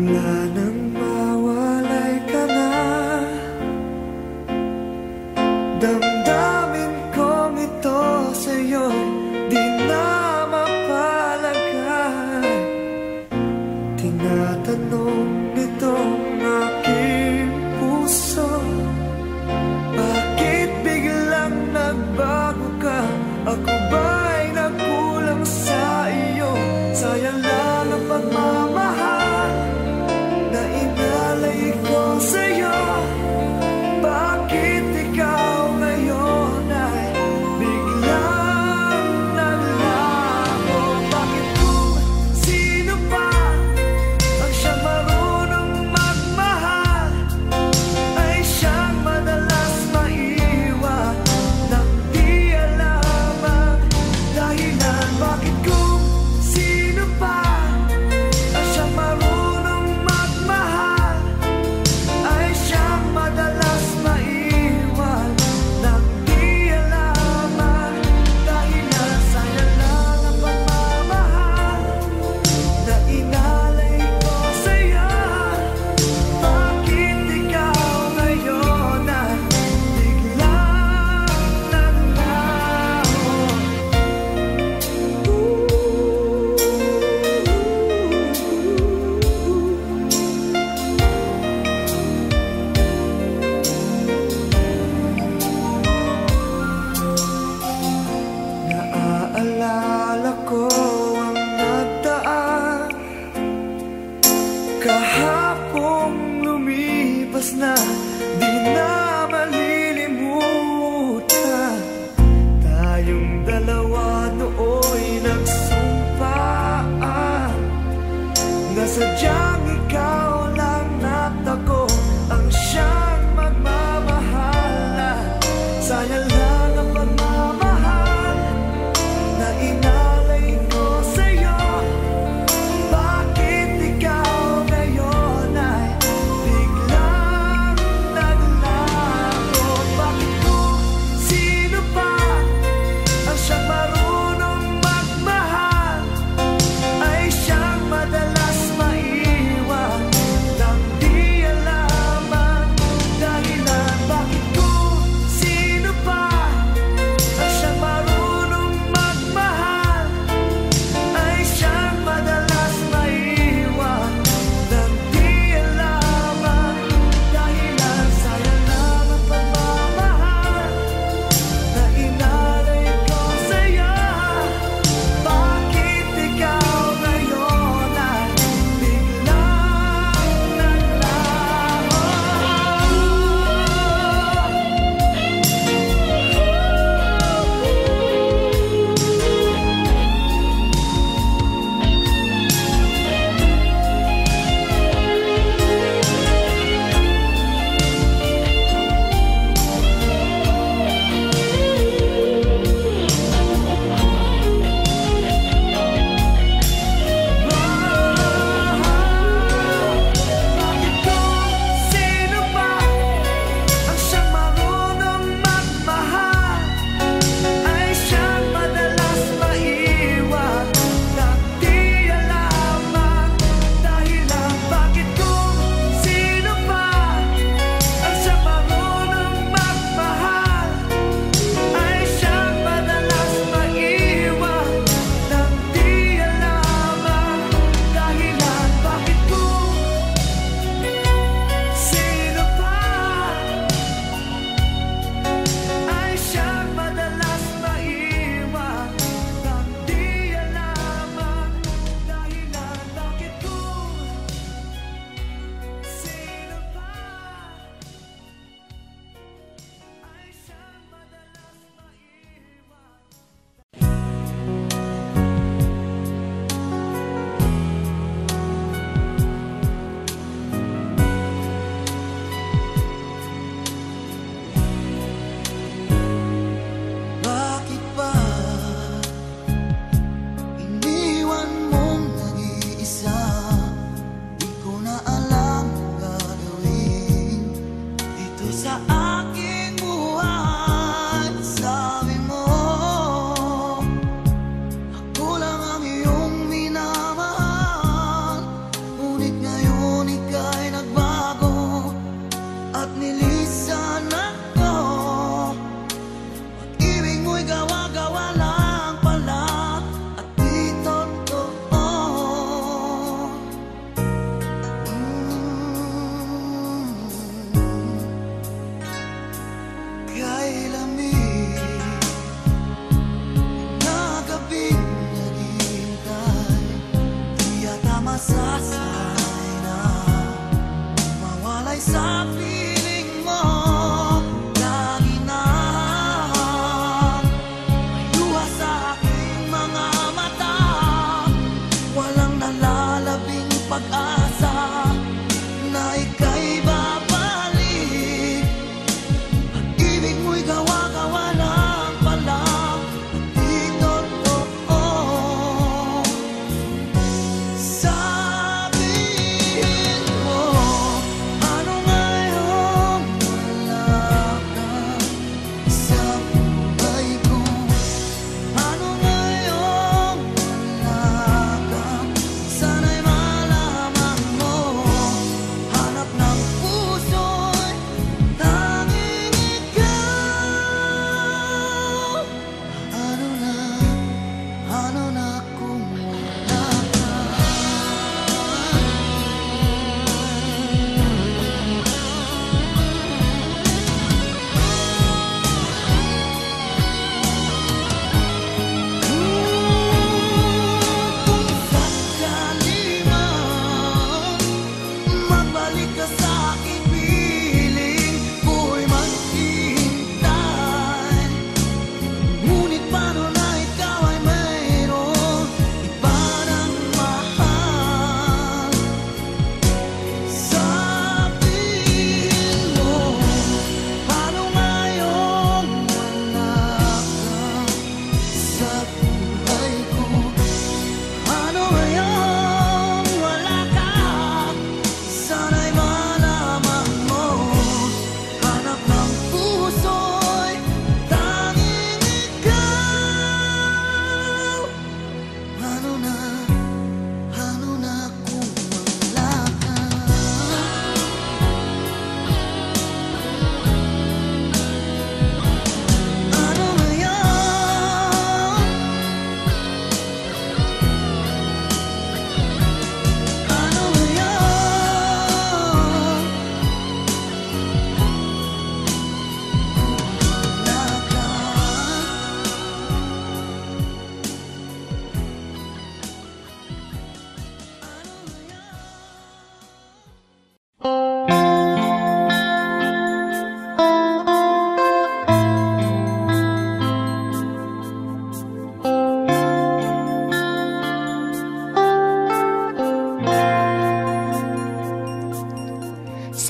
Mula nang mawalay ka na, damdamin ko ito sa'yo, di na mapalagay. Tinatanong nitong aking puso, bakit biglang nagbago ka? Ako ba'y nagkulang sa iyo? Sayang lang ang pagmamahal na inalay ko sa'yo. Bakit ikaw ngayon ay biglang naglaho? Bakit kung sino pa ang siyang marunong magmahal ay siyang madalas maiwan nang di alam ang dahilan? Bakit kung sino pa ang siyang marunong magmahal ay siyang madalas maiwan nang di alam ang dahilan? Sayang lang ang pagmamahal na inalay ko sa'yo. Bakit ikaw ngayon ay biglang naglaho? Naaalala ko ang nagdaan, kahapong lumipas na, di na malilimutan. Tayong dalawa nooy nagsumpaan na sadyang ikaw lang at ako ang siyang magmamahalan. Sayang lang ang pagmamahal na inalay ko sa'yo. Bakit ikaw ngayon ay biglang naglaho? Bakit kung sino pa ang siyang marunong magmahal ay siyang madalas maiwan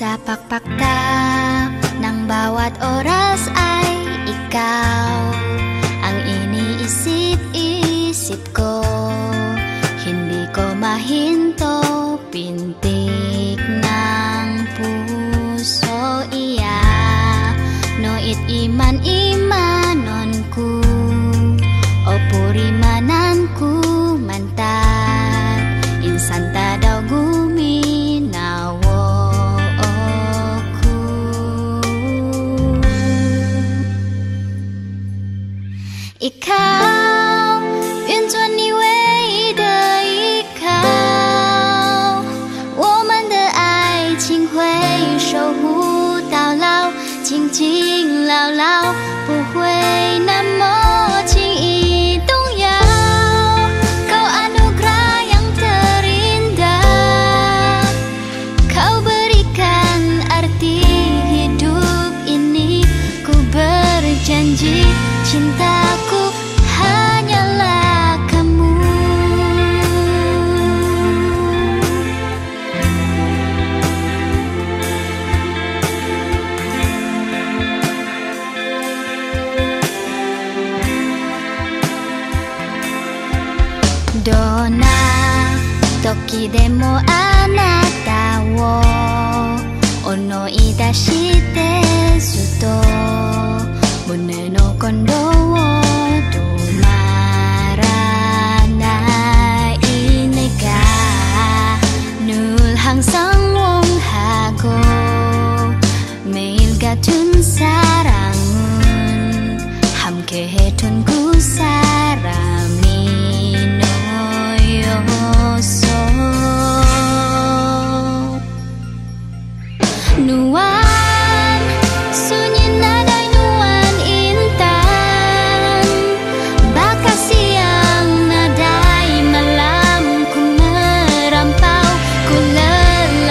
Sa pakpaktak ng bawat oras ay ikaw ang iniisip-isip ko. Hindi ko mahinto, pintik ng puso iya. Noit iman-imanon ku, o purimanan ku mantag. Insanta daw guminaw ikaw, yunzuan ni wei de ikaw, 我们的爱情会守护到老， 紧紧牢牢， 不会那么轻易动摇。 Kau anugerah yang terindah, kau berikan arti hidup ini. Ku berjanji cintaku Toki demo anata wo onoidashite suto mune no kondo wo tomaranai nega nul hangsang wong hago meilgatun sarangun hamke hetun kusaramino yo. Nuan, sunyi nadai nuan intan, bakal siang nadai malam ku merampau, ku lelah.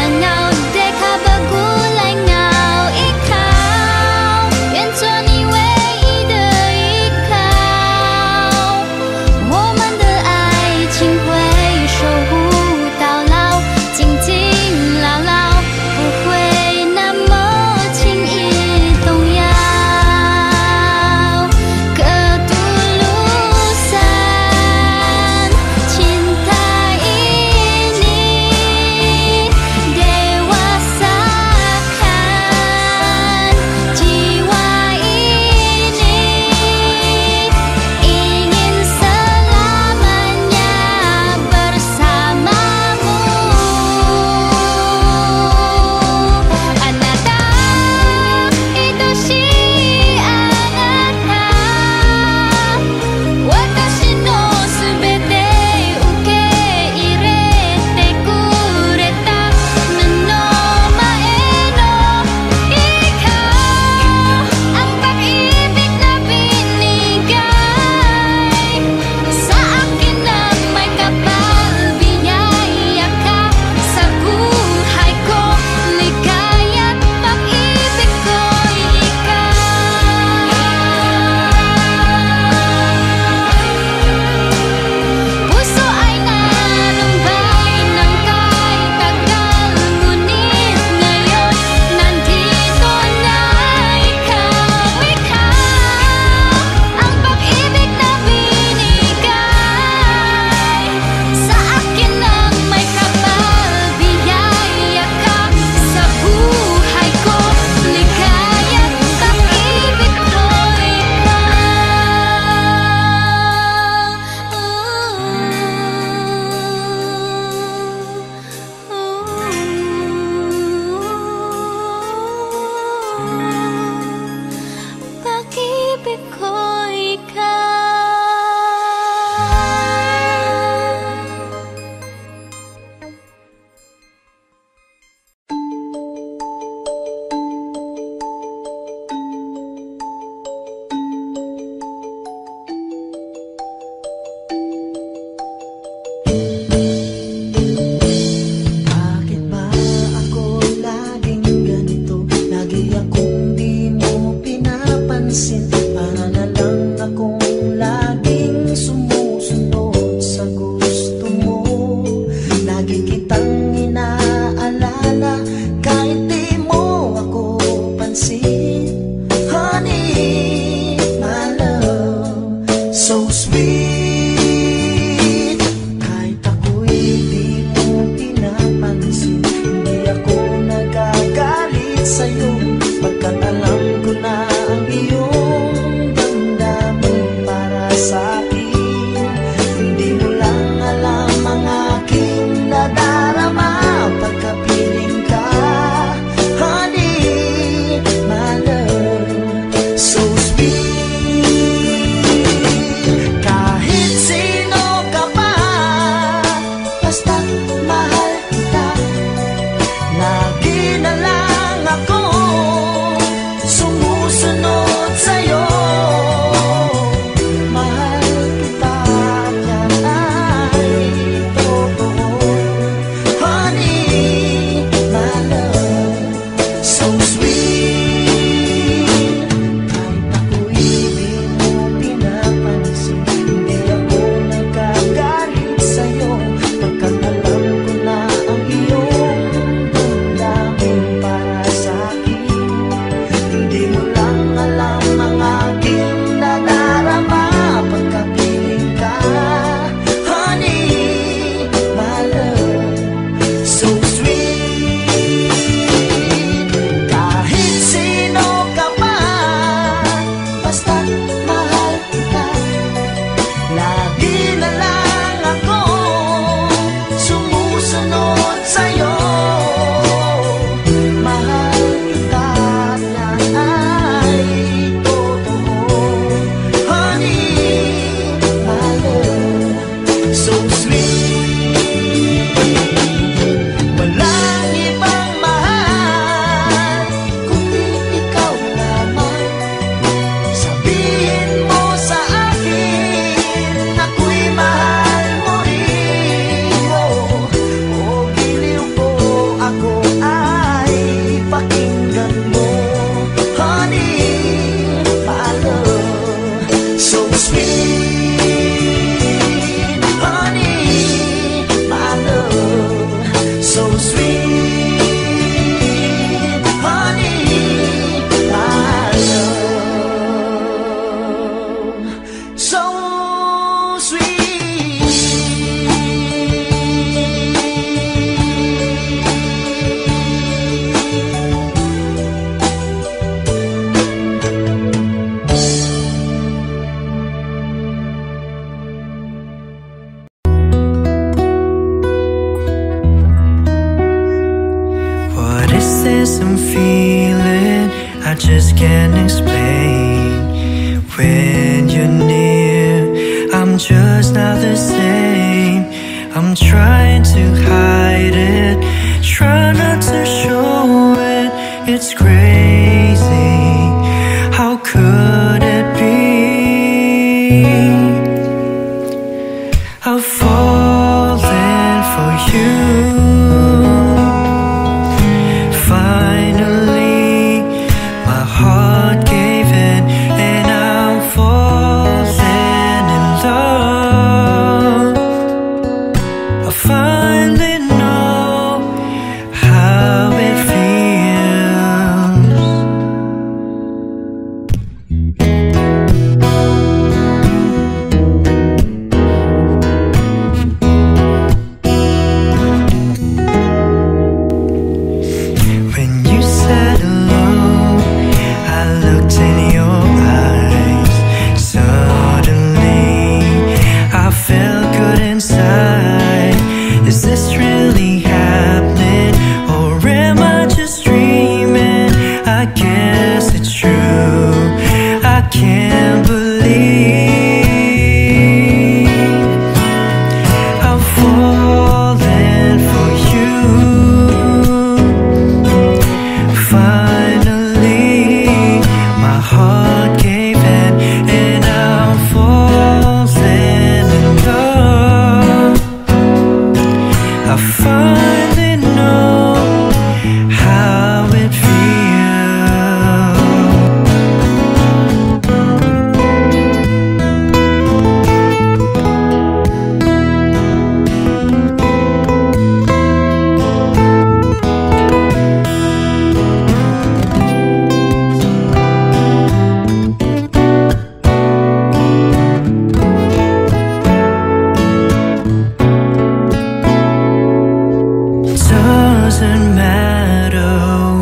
doesn't matter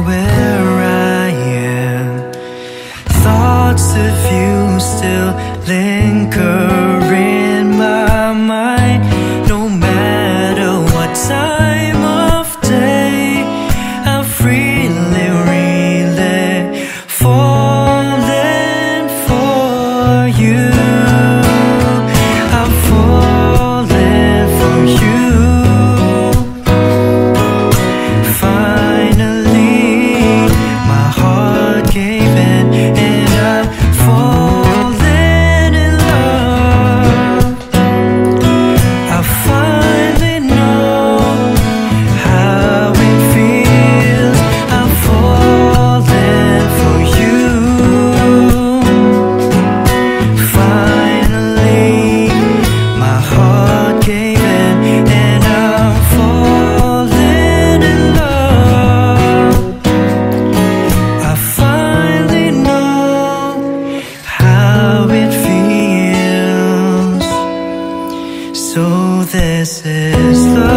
where I am. Thoughts of you still linger in my mind. No matter what time of day, I'm really falling for you. So this is love.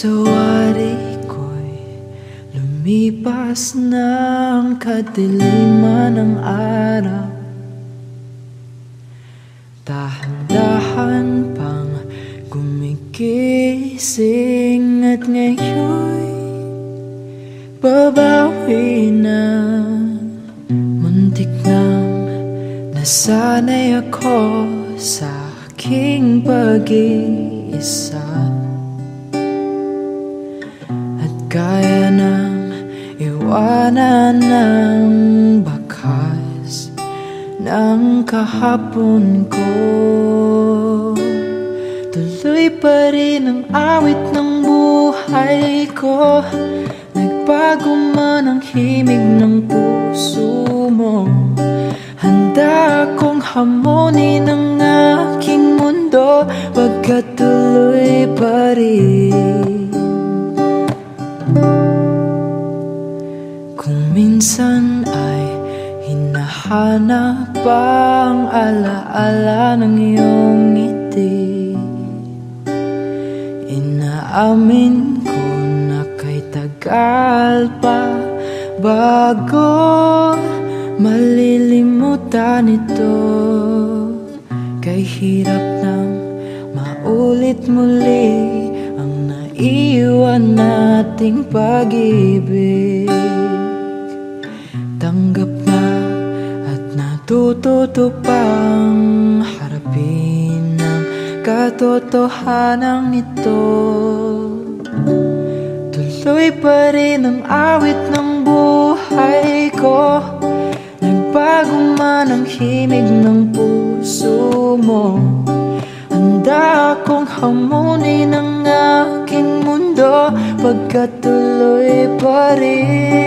So ari ko'y lumipas ng kadiliman ng araw. Dahan-dahan pang gumigising at ngayon'y babawi na. Muntik nang nasanay ako sa aking pag-iisa, at kaya nang iwanan ng bakas ng kahapon ko. Tuloy pa rin ang awit ng buhay ko, nagbago man ang himig ng puso mo. Handa akong hamonin ang aking mundo, pagkat tuloy pa rin. Kung minsan ay hanap ang alaala ng iyong ngiti, inaamin ko na kay tagal pa bago malilimutan ito. Kay hirap nang maulit muli ang naiwan nating pag-ibig. Tanggap tutupang harapin ang katotohanan ito. Tuloy pa rin ang awit ng buhay ko, nagbago man ang himig ng puso mo. Handa akong hamunin ang aking mundo, pagkat tuloy pa rin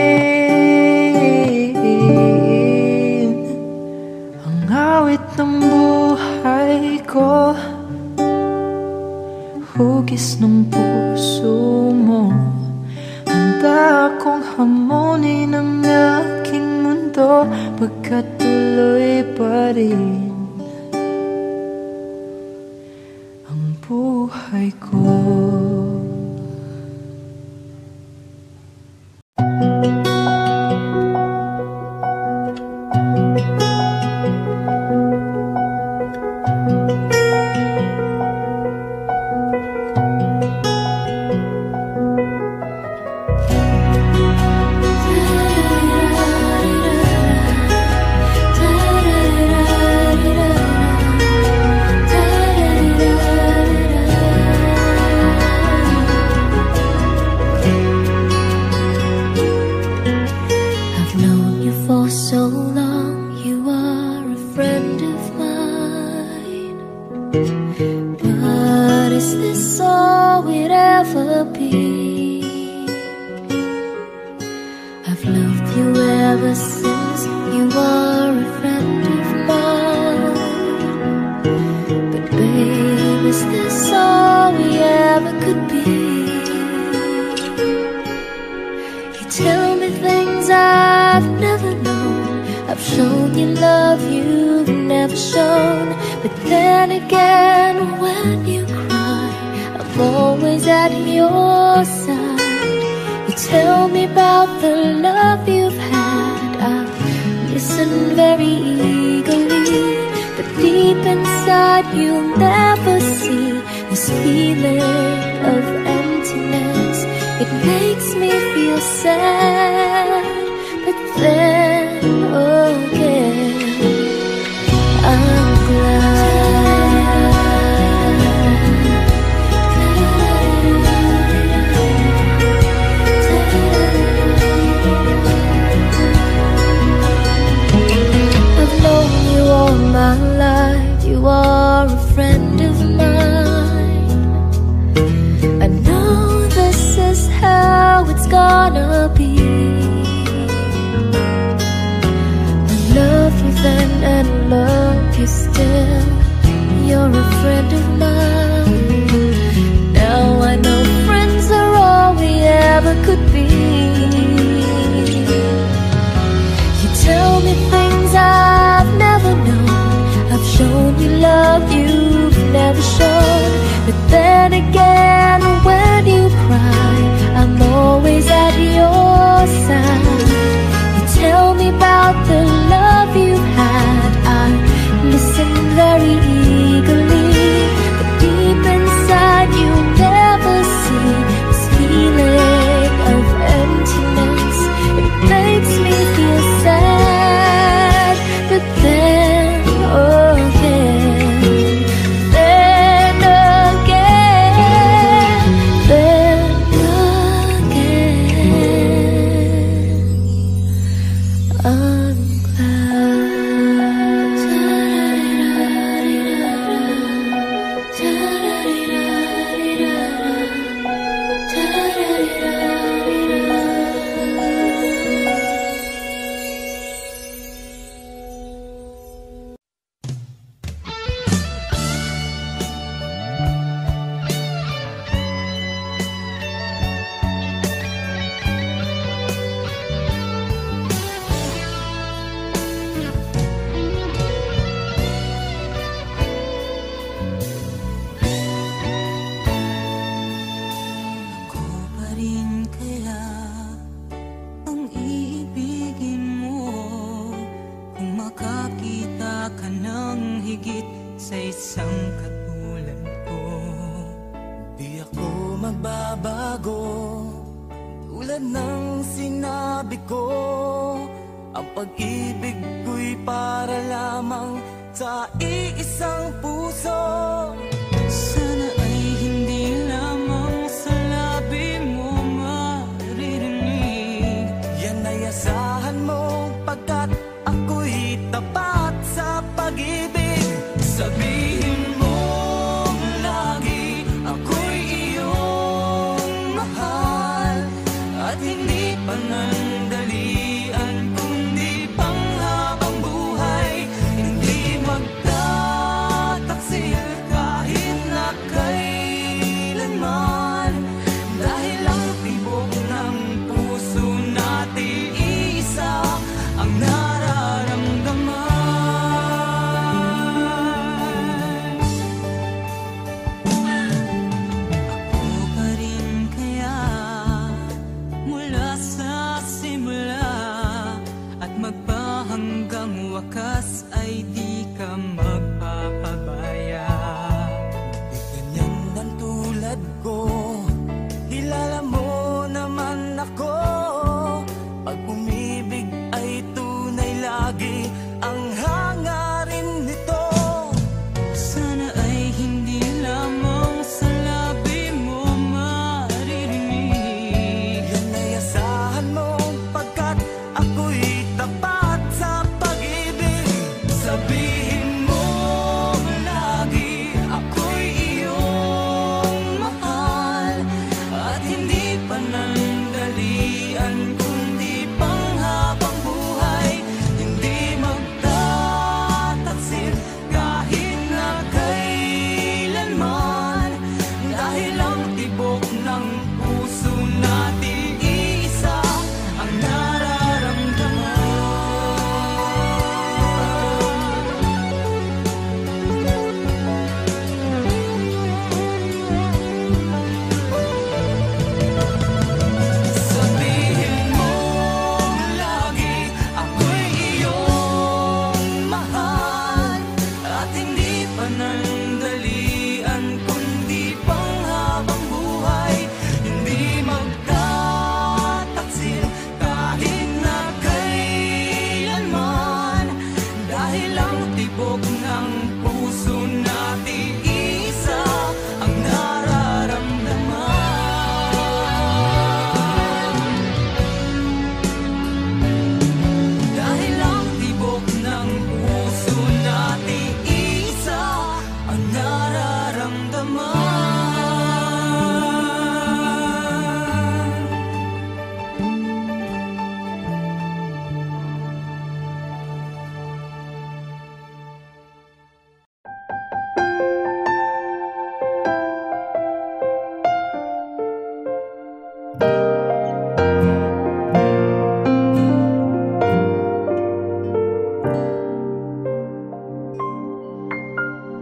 ng buhay ko, hugis ng puso mo. Handa akong hamonin ang aking mundo, pagkat tuloy pa rin ang buhay ko. Is this all we ever could be? friends I've never known. I've shown you love you've never shown. But then again, when you cry, I'm always at your side. You tell me about the love you've had. I listen very eagerly, but deep inside you'll never see this feeling of emptiness. It makes me feel sad, but then again I'm glad. I've known you all my life. You are a friend of mine. I know this is how it's gonna be. I love you then and love you still. You're a friend of mine. Now I know friends are all we ever could be. You tell me things I've never known. I've shown you love you've never shown. But then again, when you cry, I'm always at your side. You tell me about the love you've had. I listen very eagerly, but deep inside you never see this feeling of emptiness. It makes me feel sad, but then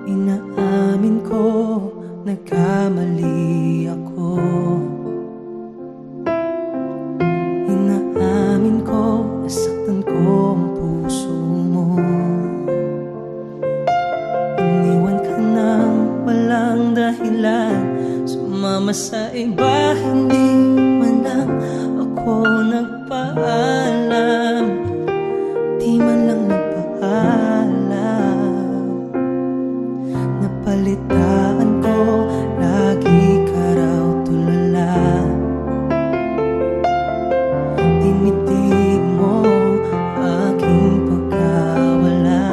Inaamin ko, nagkamali ako. Inaamin ko, nasaktan ko ang puso mo. Iniwan ka ng walang dahilan, sumama sa iba, hindi man lang ako nagpaalam. Di man lang nagpaalam, napalitaan ko, lagi ka raw tulala. Tinitig mo aking pagkawala,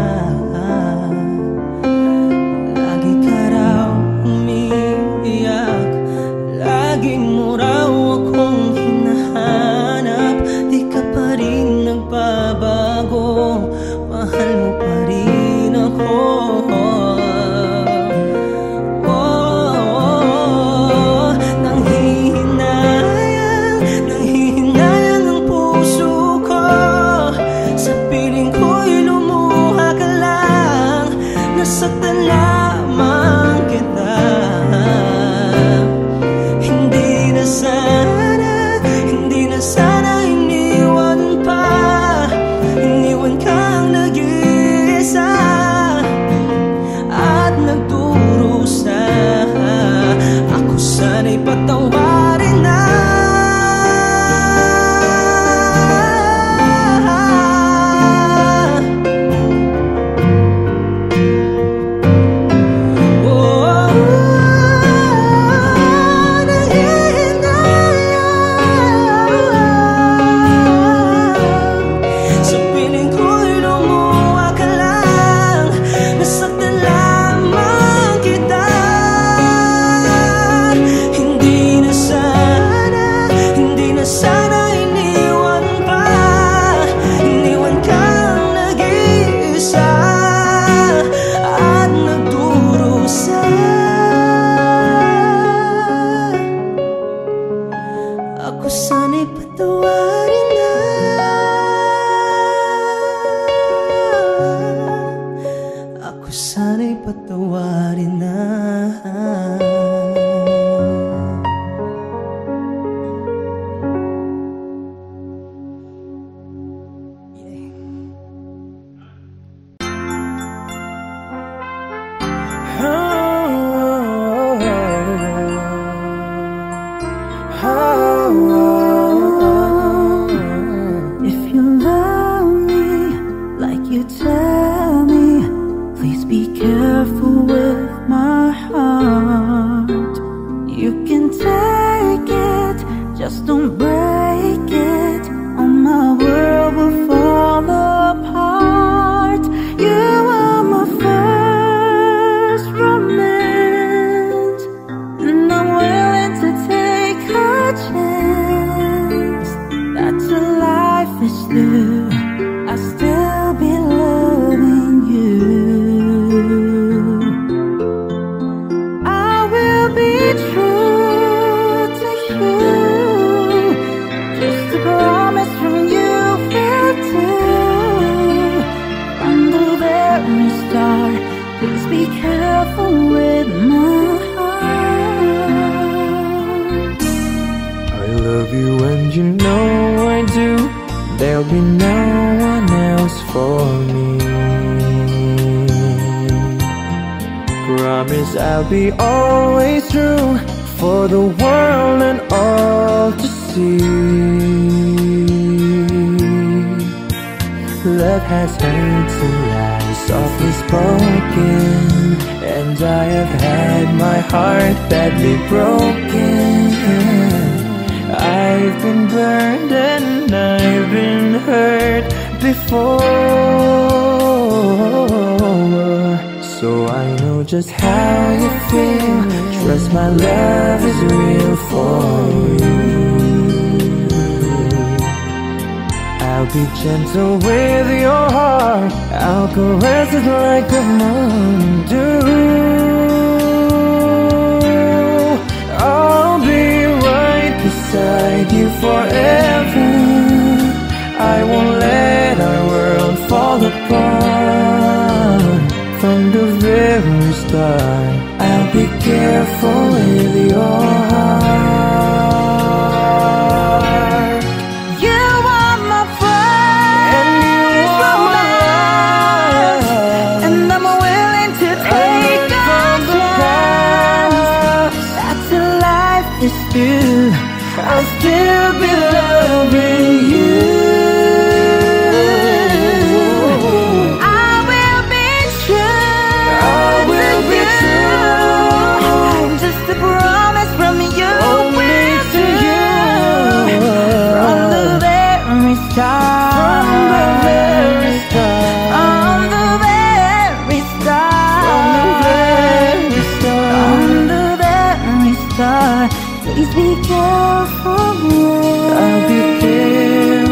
lagi ka raw umiiyak, lagi mo raw akong hinahanap. Di ka pa rin nagbabago, mahal mo pa rin ako. Nasaktan lamang kita, hindi na sana iniwan pa. Iniwan kang nag-iisa at nagdurusa. Ako sana'y patawarin na. Ako sana'y patawarin na. Ako sana'y patawarin na. There'll be no one else for me. Promise I'll be always true, for the world and all to see. Love has hurt to lie, softly spoken, and I have had my heart badly broken. I've been burned and I've been hurt before, so I know just how you feel. Trust my love is real for you. I'll be gentle with your heart, I'll caress it like the moon do. I'll be right beside thank you forever. I won't let our world fall apart. From the very start, I'll be careful with your heart. You are my friend, and you are my love, and I'm willing to take on the price. That the life is still, I'll still be loving you. Please be careful, I'll be careful.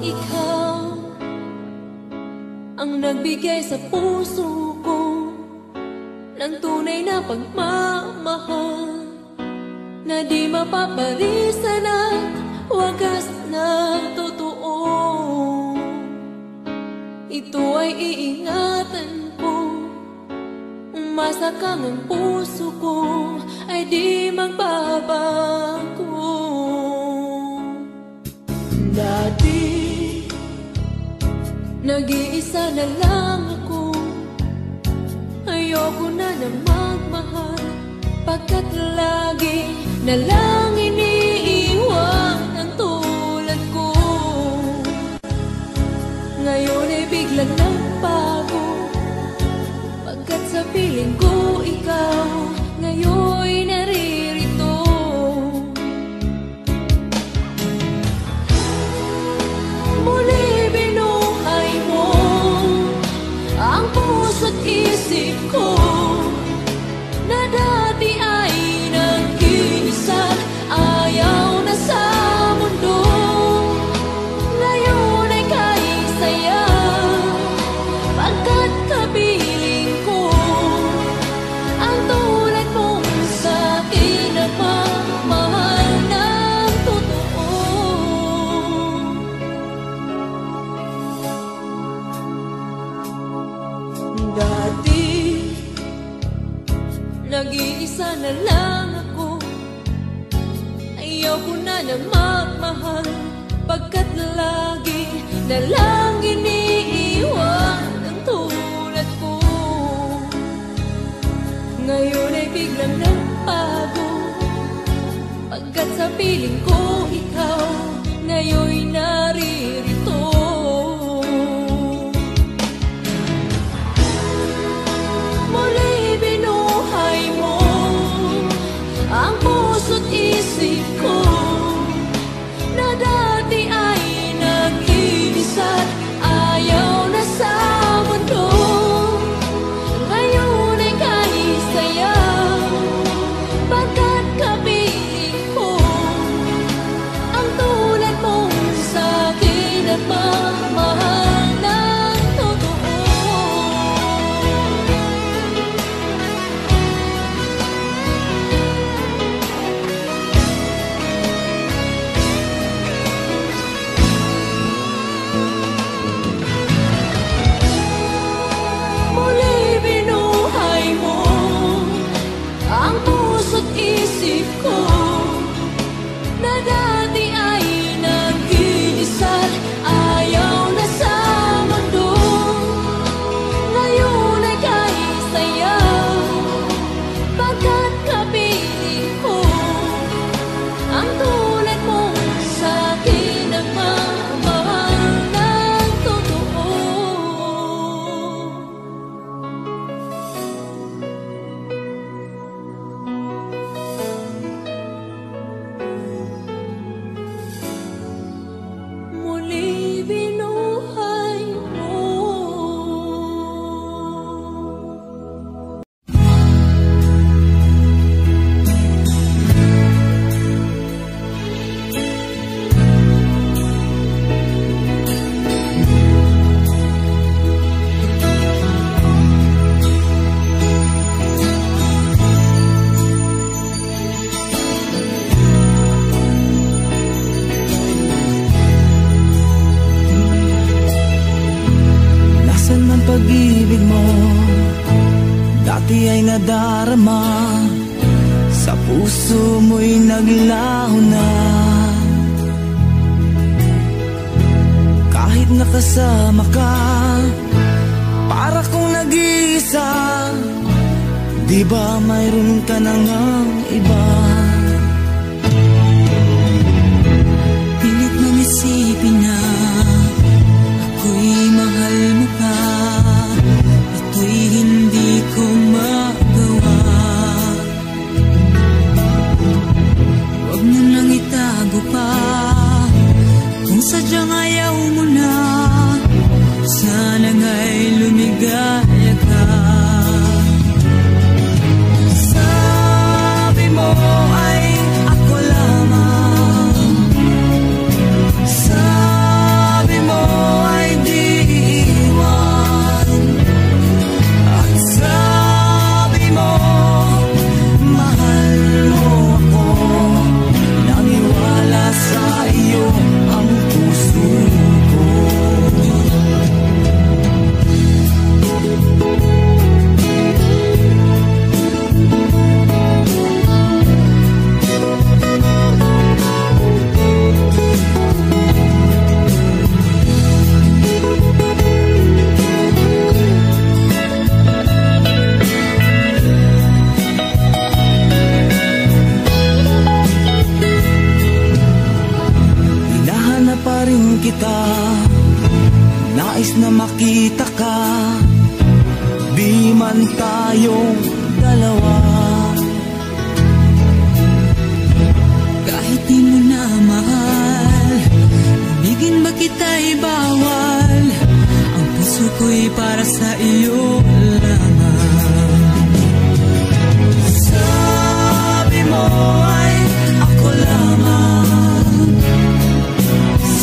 Ikaw ang nagbigay sa puso ko ng tunay na pagmamahal na di mapapalisan at wagas na totoo. Ito ay iingatan ko, umasa kang ang puso ko ay di magbabago. Dati nag-iisa na lang ako, ayoko na na magmahal, pagkat lagi na lang iniiwan ang tulad ko. Ngayon ay biglang nagbago, pagkat sa piling ko ikaw ngayon ay naririto. Muli binuhay mo ang puso't isip ko na dati ay nag-isa, ayaw na sa mundo. Ngayon ay kaisaya, pagkat kapiling ko ang tulad mong sa'kin na magmahal ng totoo. Dati nag-iisa na lang ako, ayoko na na magmahal, pagkat lagi na lang iniiwan ang tulad ko. Ngayon ay biglang nagbago, pagkat sa piling ko ikaw ngayon naririto. Muli binuhay mo ang puso't isip ko na dati ay nag-iisa, ayaw na sa mundo. Ngayon ay kaisaya, pagkat kapiling ko ang tulad mong sa'kin at magmahal ng totoo. Muli binuhay mo ang puso't isip ko na dati ay nag-iisa, ayaw na sa mundo. Ngayon ay kaisaya, pagkat kapiling ko ang tulad mong sa'kin na magmahal ng totoo. Muli binuhay mo. Nasaan ang pag-ibig mo? Dati ay nadarama, sa puso mo'y naglaho na. Kahit nakasama ka, para kong nag-iisa. Di ba mayroon ka na ngang iba? Pilit mong isipin na ako'y mahal mo pa, ito'y hindi ko magawa. Huwag mo nang itago pa, kung sadyang ayaw mo na, sana nga'y lumigaya ka. Sabi mo rin kita. Nais na makita ka, di man tayong dalawa. Kahit di mo na mahal, ibigin ba kita'y bawal? Ang puso ko'y para sa iyo lamang. Sabi mo ay ako lamang.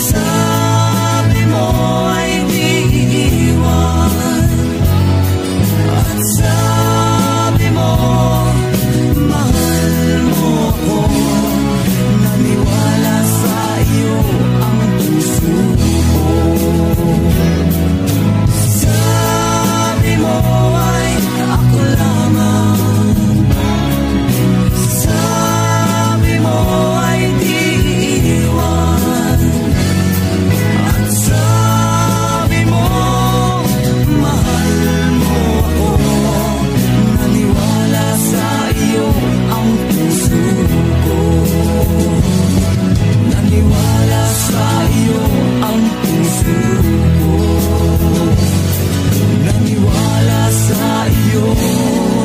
Sabi mo ay di iiwan. At sabi mo, mahal mo ako. Naniwala sa iyo ang puso ko. Sabi mo ay ako lamang. Sabi mo ay di iiwan. At sabi mo, mahal mo ako. Naniwala sa iyo ang puso ko. Naniwala sa iyo ang puso ko. Naniwala sa iyo ang puso ko.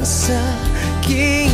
sa aking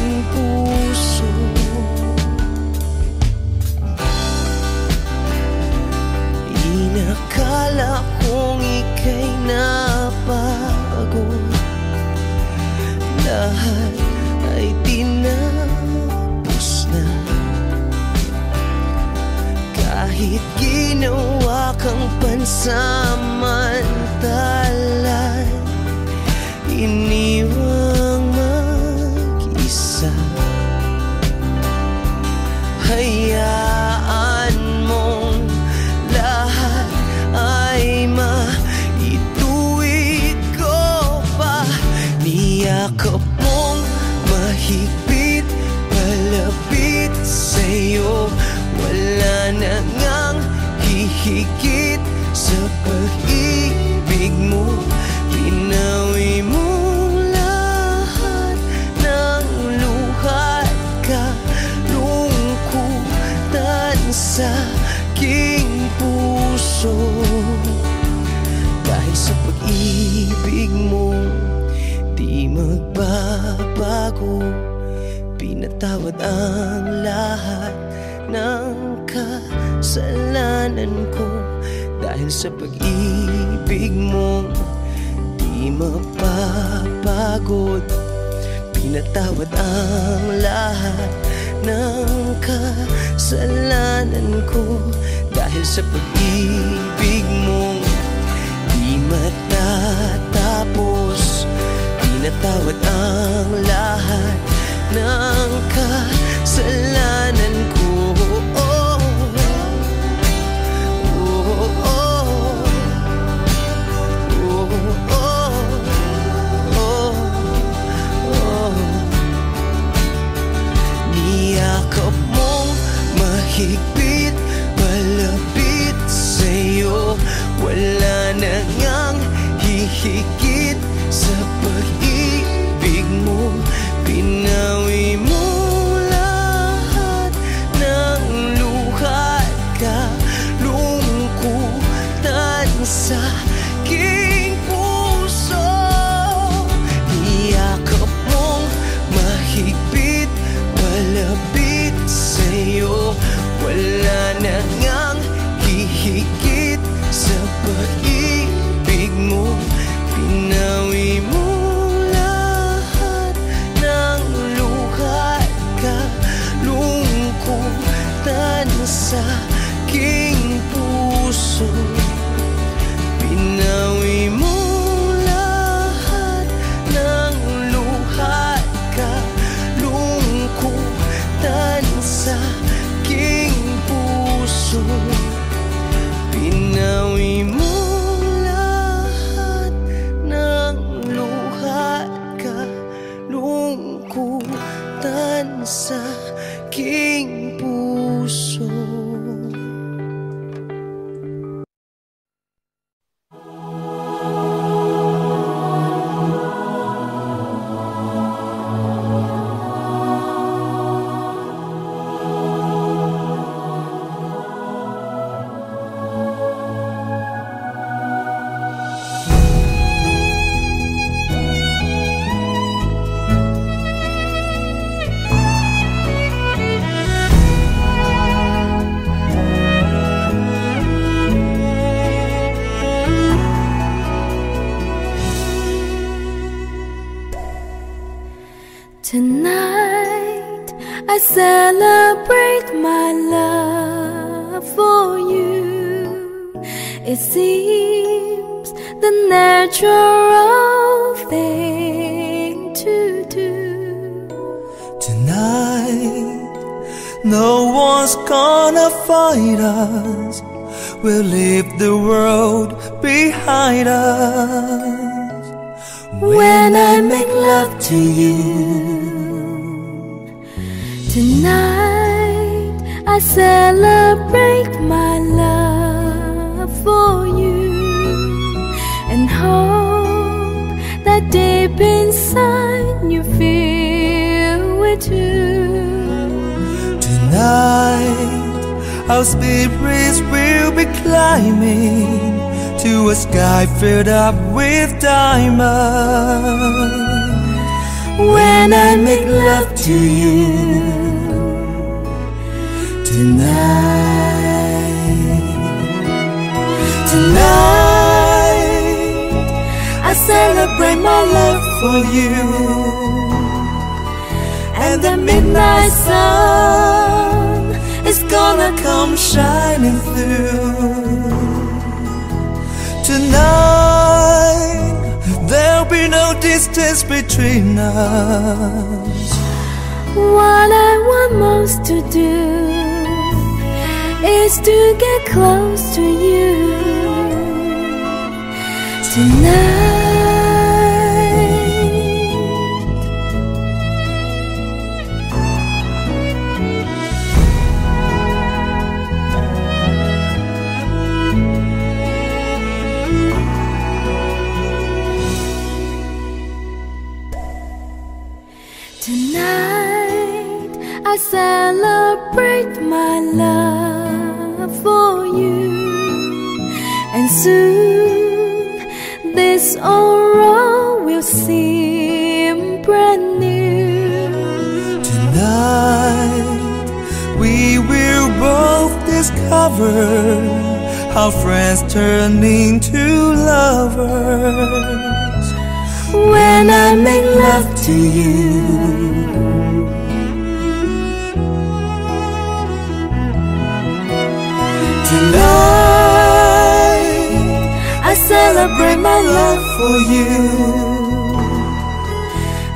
puso. I celebrate my love for you. It seems the natural thing to do. Tonight, no one's gonna fight us. We'll leave the world behind us. When I make love to you tonight, I celebrate my love for you, and hope that deep inside you feel it too. Tonight, our spirits will be climbing to a sky filled up with diamonds. When I make love to you tonight, tonight I celebrate my love for you, and the midnight sun is gonna come shining through. Tonight, there'll be no distance between us. What I want most to do is to get close to you. Tonight, I celebrate my love for you, and soon this aura will seem brand new. Tonight, we will both discover how friends turn into lovers. When I make love to you tonight, I celebrate my love for you,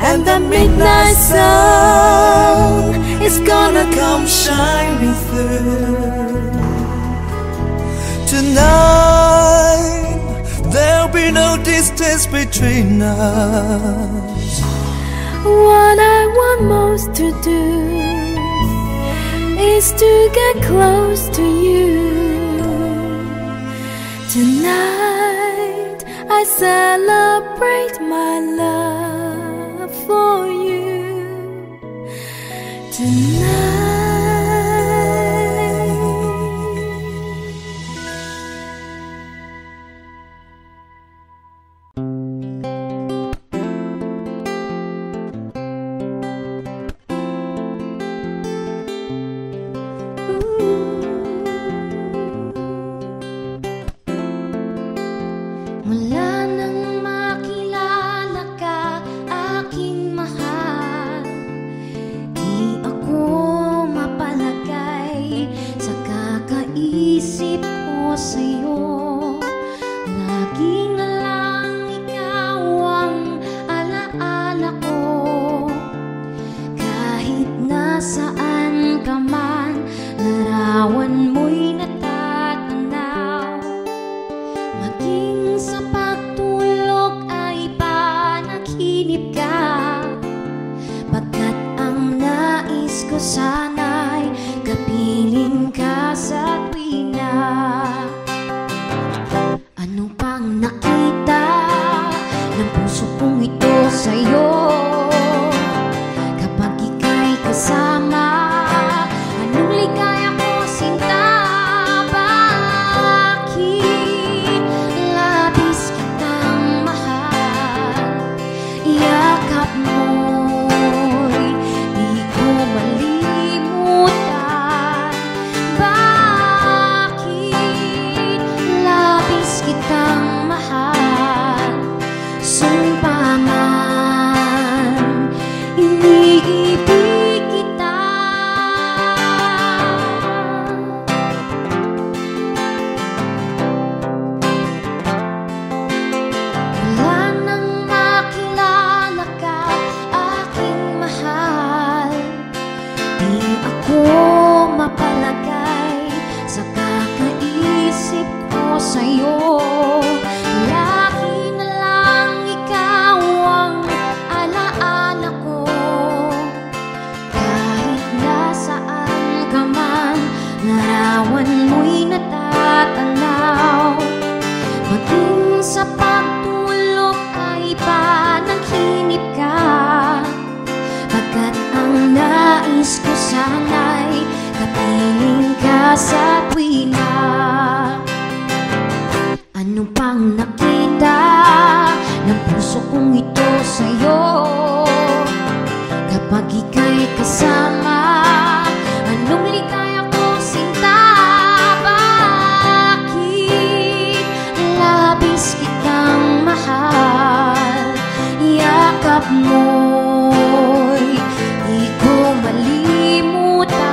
and the midnight sun is gonna come shining through. Tonight, there'll be no distance between us. What I want most to do is to get close to you. Tonight, I celebrate my love for you. Tonight. Yakap mo'y di ko malimutan. ako mapalagay sa kakaisip ko sa'yo. Lagi na lang ikaw ang alaala ko, kahit nasaan ka man, larawan mo'y natatanaw. Maging sa pagtulog ay panaginip ka, pagkat ang nais ko sana'y kapiling ka sa tuwina. Ano pang nakita ng puso kong ito sa'yo? Kapag ika'y kasama, anong ligaya kong sinta? Bakit labis kitang mahal? Yakap mo'y di ko malimutan.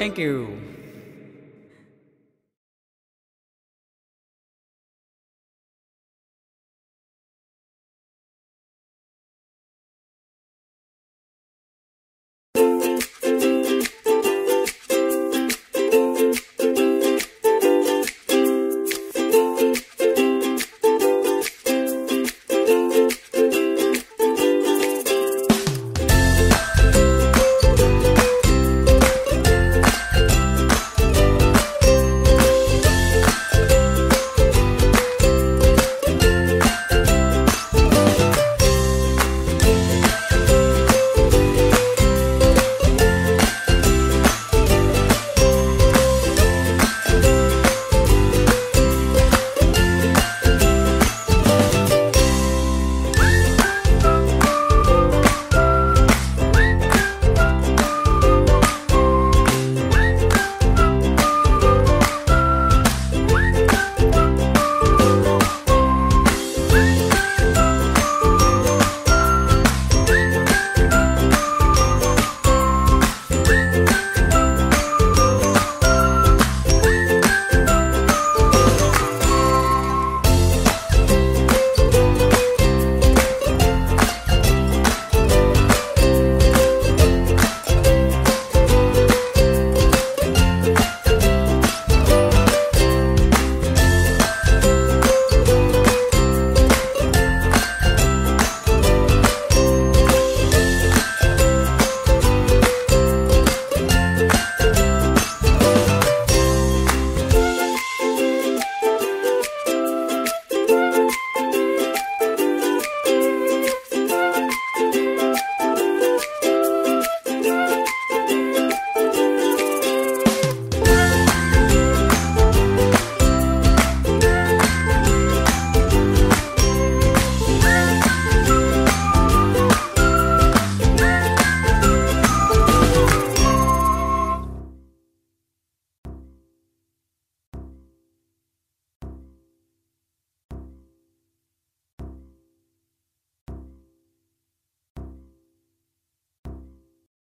Thank you.